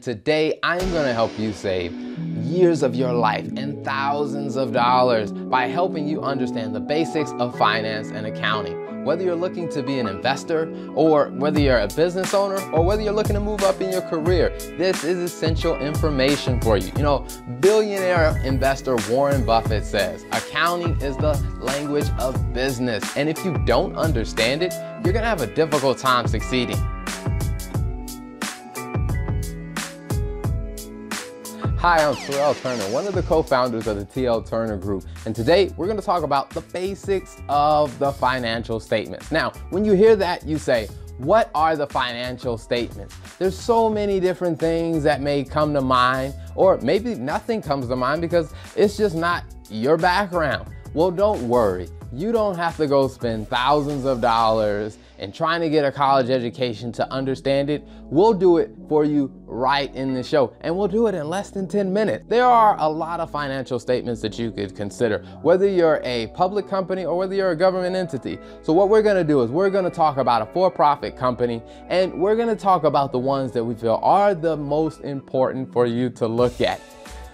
Today, I'm gonna help you save years of your life and thousands of dollars by helping you understand the basics of finance and accounting. Whether you're looking to be an investor, or whether you're a business owner, or whether you're looking to move up in your career, this is essential information for you. You know, billionaire investor Warren Buffett says, accounting is the language of business. And if you don't understand it, you're gonna have a difficult time succeeding. Hi, I'm TL Turner, one of the co-founders of the TL Turner Group, and today we're going to talk about the basics of the financial statements. Now, when you hear that, you say, what are the financial statements? There's so many different things that may come to mind, or maybe nothing comes to mind because it's just not your background. Well, don't worry. You don't have to go spend thousands of dollars and trying to get a college education to understand it. We'll do it for you right in the show, and we'll do it in less than 10 minutes. There are a lot of financial statements that you could consider, whether you're a public company or whether you're a government entity. So what we're gonna do is we're gonna talk about a for-profit company, and we're gonna talk about the ones that we feel are the most important for you to look at.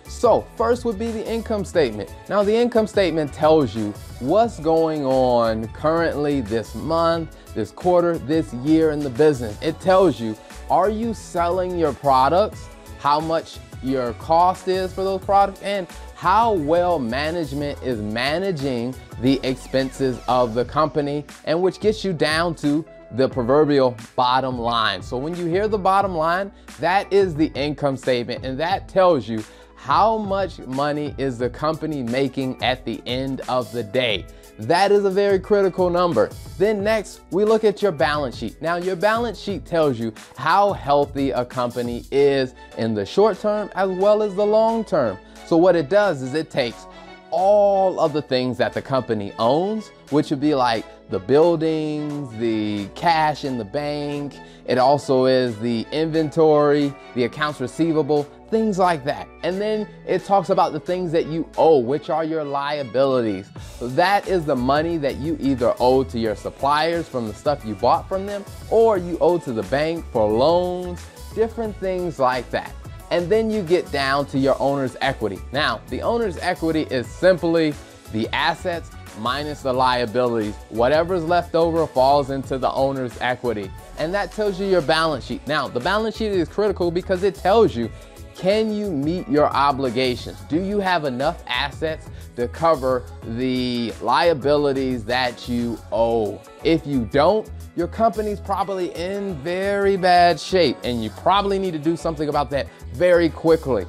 So first would be the income statement. Now the income statement tells you what's going on currently this month, this quarter, this year in the business. It tells you, are you selling your products, how much your cost is for those products, and how well management is managing the expenses of the company, and which gets you down to the proverbial bottom line. So when you hear the bottom line, that is the income statement, and that tells you how much money is the company making at the end of the day. That is a very critical number. Then next, we look at your balance sheet. Now, your balance sheet tells you how healthy a company is in the short term as well as the long term. So what it does is it takes all of the things that the company owns, which would be like the buildings, the cash in the bank. It also is the inventory, the accounts receivable, things like that. And then it talks about the things that you owe, which are your liabilities. That is the money that you either owe to your suppliers from the stuff you bought from them, or you owe to the bank for loans, different things like that. And then you get down to your owner's equity. Now, the owner's equity is simply the assets minus the liabilities. Whatever's left over falls into the owner's equity. And that tells you your balance sheet. Now, the balance sheet is critical because it tells you, can you meet your obligations? Do you have enough assets to cover the liabilities that you owe? If you don't, your company's probably in very bad shape, and you probably need to do something about that very quickly.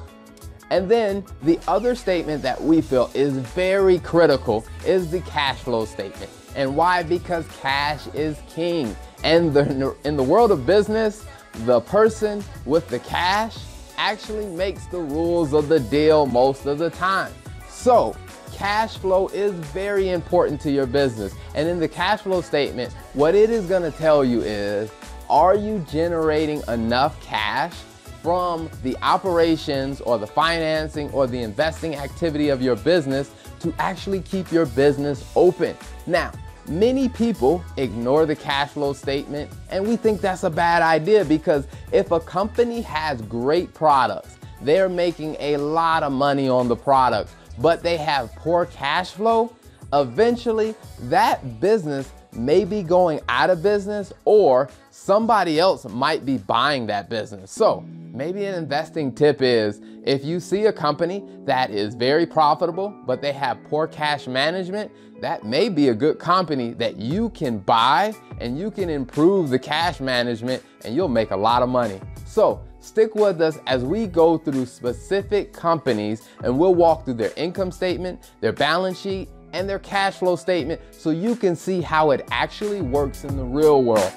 And then the other statement that we feel is very critical is the cash flow statement. And why? Because cash is king. And in the world of business, the person with the cash actually makes the rules of the deal most of the time. So cash flow is very important to your business. And in the cash flow statement, what it is gonna tell you is, are you generating enough cash from the operations or the financing or the investing activity of your business to actually keep your business open? Now, many people ignore the cash flow statement, and we think that's a bad idea because if a company has great products, they're making a lot of money on the products, but they have poor cash flow, eventually that business may be going out of business, or somebody else might be buying that business. So maybe an investing tip is, if you see a company that is very profitable, but they have poor cash management, that may be a good company that you can buy, and you can improve the cash management, and you'll make a lot of money. So stick with us as we go through specific companies, and we'll walk through their income statement, their balance sheet, and their cash flow statement, so you can see how it actually works in the real world.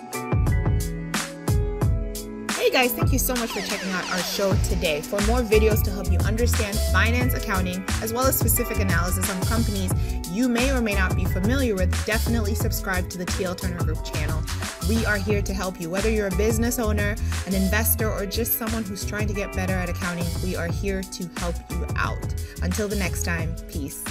Hey guys, thank you so much for checking out our show today. For more videos to help you understand finance, accounting, as well as specific analysis on companies you may or may not be familiar with, definitely subscribe to the TL Turner Group channel. We are here to help you. Whether you're a business owner, an investor, or just someone who's trying to get better at accounting, we are here to help you out. Until the next time, peace.